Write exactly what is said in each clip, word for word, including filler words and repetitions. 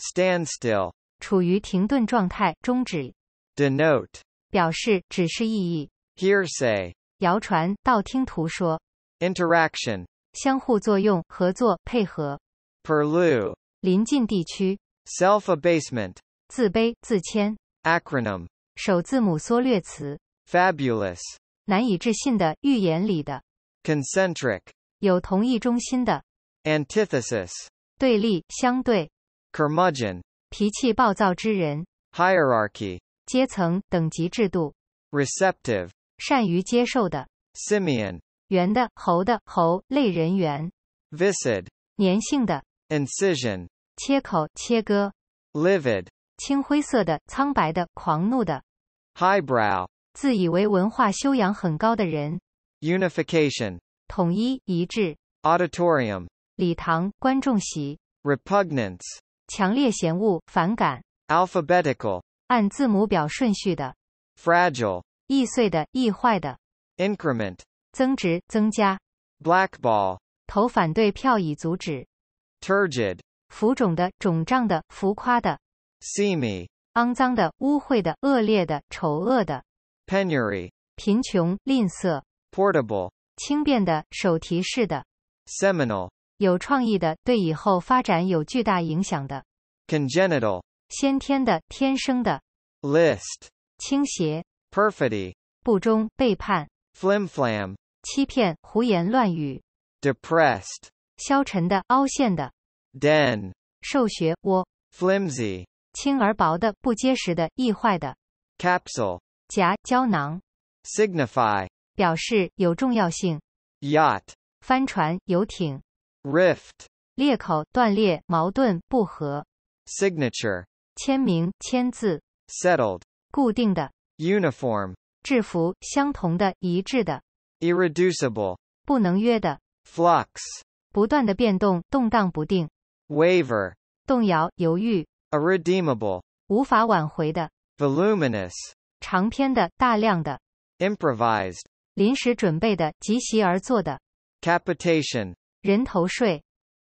Stand still. 处于停顿状态，终止。Denote. 表示，指示意义。Hearsay. 谣传，道听途说。Interaction. 相互作用，合作，配合。Purlieu. 临近地区。Self-abasement. 自卑，自谦。Acronym. 首字母缩略词。Fabulous. 难以置信的，预言里的。Concentric. 有同一中心的。Antithesis. 对立，相对。Curmudgeon. 脾气暴躁之人。Hierarchy. 阶层，等级制度。Receptive. 善于接受的。Simian. 猿的，猴的，猴类人猿。Viscid. 粘性的。Incision. 切口，切割。Livid. 青灰色的，苍白的，狂怒的。Highbrow. 自以为文化修养很高的人。Unification. 统一，一致。Auditorium. 礼堂，观众席。Repugnance. 强烈嫌恶，反感。Alphabetical. 按字母表顺序的。Fragile. 易碎的，易坏的。Increment. 增值，增加。Blackball. 投反对票以阻止。Turgid. 浮肿的，肿胀的，浮夸的。Seamy. 肮脏的，污秽的，恶劣的，丑恶的。Penury. 贫穷，吝啬。Portable. 轻便的，手提式的。Seminal. 有创意的，对以后发展有巨大影响的。Congenital. 先天的，天生的。List. 倾斜。Perfidy. 不忠，背叛。Flimflam. 欺骗，胡言乱语。Depressed. 消沉的，凹陷的。Den. 兽穴，窝。Flimsy. 轻而薄的，不结实的，易坏的。Capsule. 夹，胶囊。Signify. 表示，有重要性。Yacht. 帆船，游艇。Rift. 裂口，断裂，矛盾，不和。Signature. 签名，签字。Settled. 固定的。Uniform. 制服，相同的，一致的。Irreducible. 不能约的。Flux. 不断的变动，动荡不定。Waver. 动摇，犹豫。Irredeemable. 无法挽回的。Voluminous. 长篇的，大量的。Improvised. 临时准备的，即席而作的。Capitation. 人头税。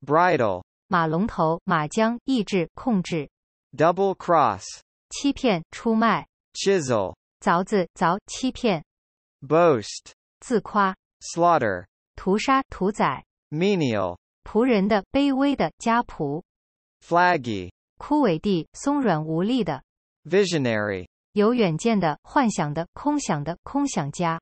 Bridle. 马龙头，马缰，抑制，控制。Double cross. 欺骗，出卖。Chisel. 凿子，凿，欺骗。Boast. 自夸。Slaughter. 屠杀，屠宰。Menial. 仆人的，卑微的，家仆。Flaggy. 枯萎地，松软无力的。Visionary. 有远见的，幻想的，空想的，空想家。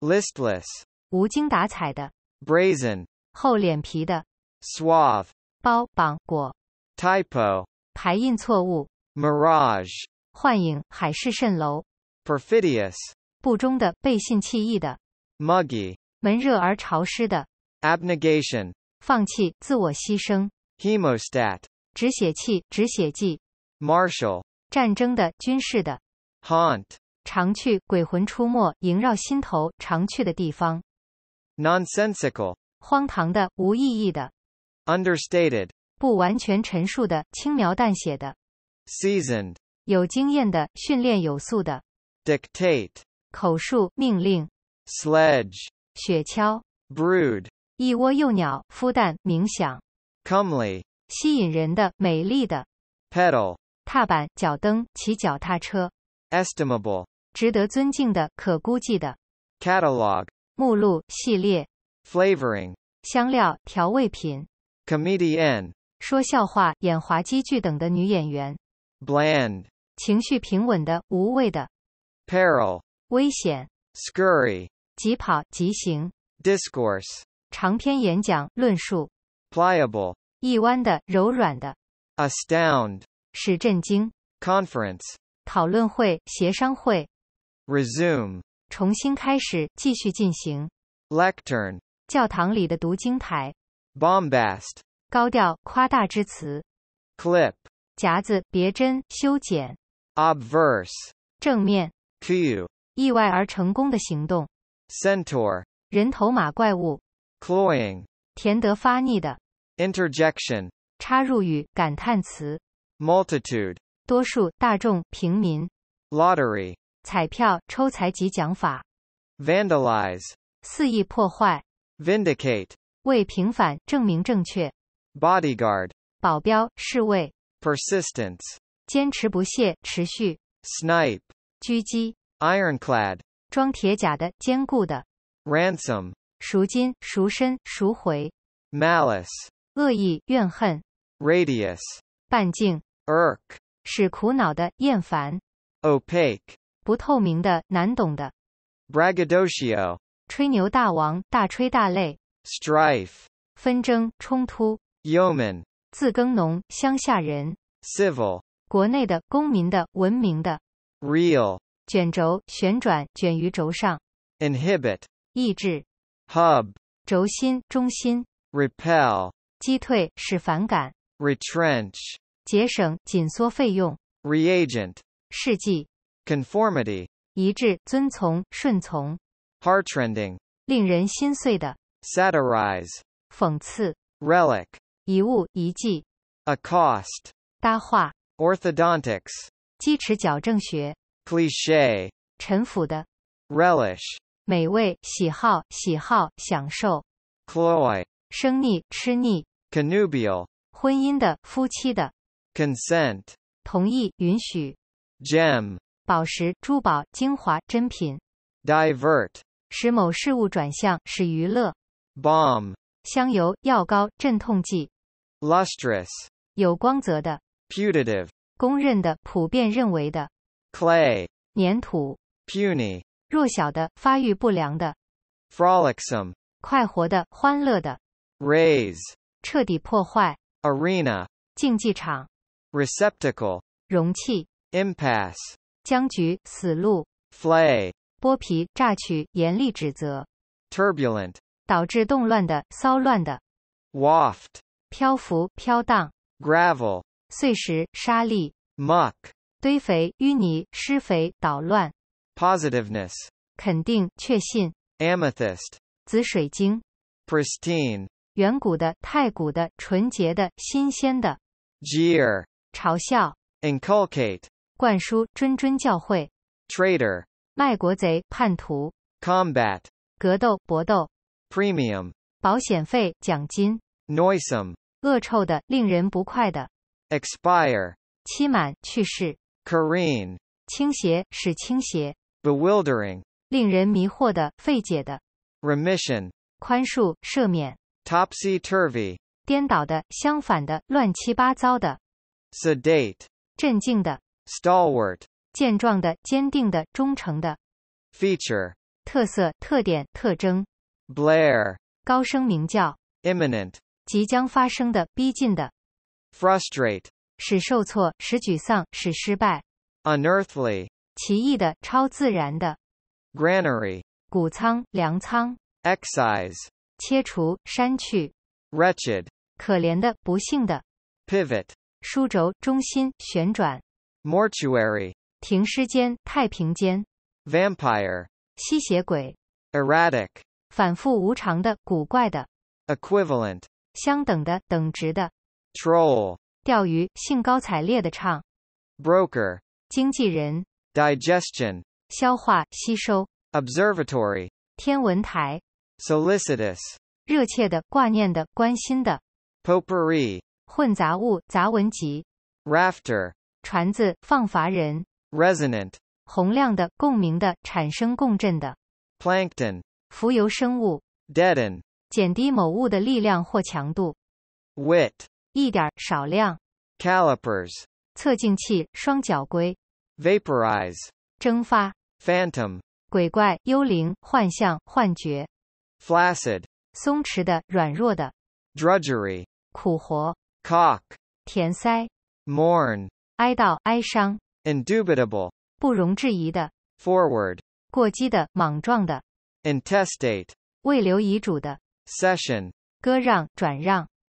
Listless. 无精打采的。Brazen. 厚脸皮的。Suave. 包绑裹。Typo. 排印错误。Mirage. 幻影，海市蜃楼。Perfidious. 不忠的，背信弃义的。Muggy. 闷热而潮湿的。Abnegation. 放弃，自我牺牲。Hemostat. 止血器，止血剂。Martial. 战争的，军事的。Haunt. 常去，鬼魂出没，萦绕心头，常去的地方。Nonsensical. 荒唐的，无意义的。Understated. 不完全陈述的，轻描淡写的。Seasoned. 有经验的，训练有素的。Dictate. 口述，命令。Sledge. 雪橇。Brood. 一窝幼鸟，孵蛋，冥想。Comely. 吸引人的，美丽的。Pedal. 踏板，脚蹬，骑脚踏车。Estimable. 值得尊敬的，可估计的。Catalog. 目录，系列。Flavoring. 香料，调味品。Comedian. 说笑话，演滑稽剧等的女演员。Bland. 情绪平稳的，无味的。Peril. 危险。Scurry. 疾跑，疾行。Discourse. 长篇演讲，论述。Pliable. 一弯的，柔软的。Astound. 使震惊。Conference. 讨论会，协商会。Resume. 重新开始，继续进行。Lectern. 教堂里的读经台。Bombast. 高调，夸大之词。Clip. 夹子，别针，修剪。Obverse. 正面。Coup. 意外而成功的行动。Centaur. 人头马怪物。Cloying. 甜得发腻的。Interjection. 插入语，感叹词。Multitude. 多数，大众，平民。Lottery. 彩票，抽彩及奖法。Vandalize. 肆意破坏。Vindicate. 为平反，证明正确。Bodyguard. 保镖，侍卫。persistence, 坚持不懈，持续 snipe, 狙击 ironclad, 装铁甲的，坚固的 ransom, 赎金，赎身，赎回 malice, 恶意，怨恨 radius, 半径 irk, 使苦恼的，厌烦 opaque, 不透明的，难懂的 braggadocio, 吹牛大王，大吹大擂 strife, 纷争，冲突 yeoman, 自耕农，乡下人 civil, 国内的，公民的，文明的 reel, 卷轴，旋转，卷于轴上 inhibit, 抑制 hub, 轴心，中心 repel, 击退，使反感 retrench, 节省，紧缩费用 reagent, 试剂 conformity, 一致，遵从，顺从 heartrending, 令人心碎的 satirize, 讽刺 relic, 遗物，遗迹 accost, 搭话 orthodontics, 基齿矫正学 cliché, 陈腐的 relish, 美味，喜好，喜好，享受 cloy, 生腻，吃腻 connubial, 婚姻的，夫妻的 consent, 同意，允许 gem, 宝石，珠宝，精华，珍品 divert, 使某事物转向，使娱乐 bomb, 香油，药膏，镇痛剂 lustrous, 有光泽的 putative, 公认的，普遍认为的 clay, 粘土 puny, 弱小的，发育不良的 frolicsome, 快活的，欢乐的 raise, 彻底破坏 arena, 竞技场 receptacle, 容器 impasse, 僵局，死路 flay, 剥皮，榨取，严厉指责 turbulent, 导致动乱的，骚乱的 waft, 漂浮，飘荡 gravel, 碎石，沙粒 muck, 堆肥，淤泥，施肥，捣乱 positiveness, 肯定，确信 amethyst, 紫水晶 pristine, 远古的，太古的，纯洁的，新鲜的 jeer, 嘲笑 inculcate, 灌输，谆谆教诲 traitor, 卖国贼，叛徒 combat, 格斗，搏斗 premium, 保险费，奖金 noisome, 恶臭的，令人不快的 expire, 期满，去世 careen, 倾斜，使倾斜 bewildering, 令人迷惑的，费解的 remission, 宽恕，赦免 topsy-turvy, 颠倒的，相反的，乱七八糟的 sedate, 镇静的 stalwart, 健壮的，坚定的，忠诚的 feature, 特色，特点，特征 blare, 高声鸣叫 imminent, 即将发生的，逼近的 frustrate, 使受挫，使沮丧，使失败 unearthly, 奇异的，超自然的 granary, 谷仓，粮仓 excise, 切除，删去 wretched, 可怜的，不幸的 pivot, 枢轴，中心，旋转 mortuary, 停尸间，太平间 vampire, 吸血鬼 erratic, 反复无常的，古怪的 equivalent, 相等的，等值的troll, 钓鱼，兴高采烈的唱 broker, 经纪人 digestion, 消化，吸收 observatory, 天文台 solicitous, 热切的，挂念的，关心的 potpourri, 混杂物，杂文集 rafter, 船子，放筏人 resonant, 洪亮的，共鸣的，产生共振的 plankton, 浮游生物 deaden, 减低某物的力量或强度 wit, 一点，少量 calipers, 测径器，双脚龟 vaporize, 蒸发 phantom, 鬼怪，幽灵，幻象，幻觉 flaccid, 松弛的，软弱的 drudgery, 苦活 cock, 填塞 mourn, 哀悼，哀伤 indubitable, 不容置疑的 forward, 过激的，莽撞的 intestate, 未留遗嘱的 cession, 割让，转让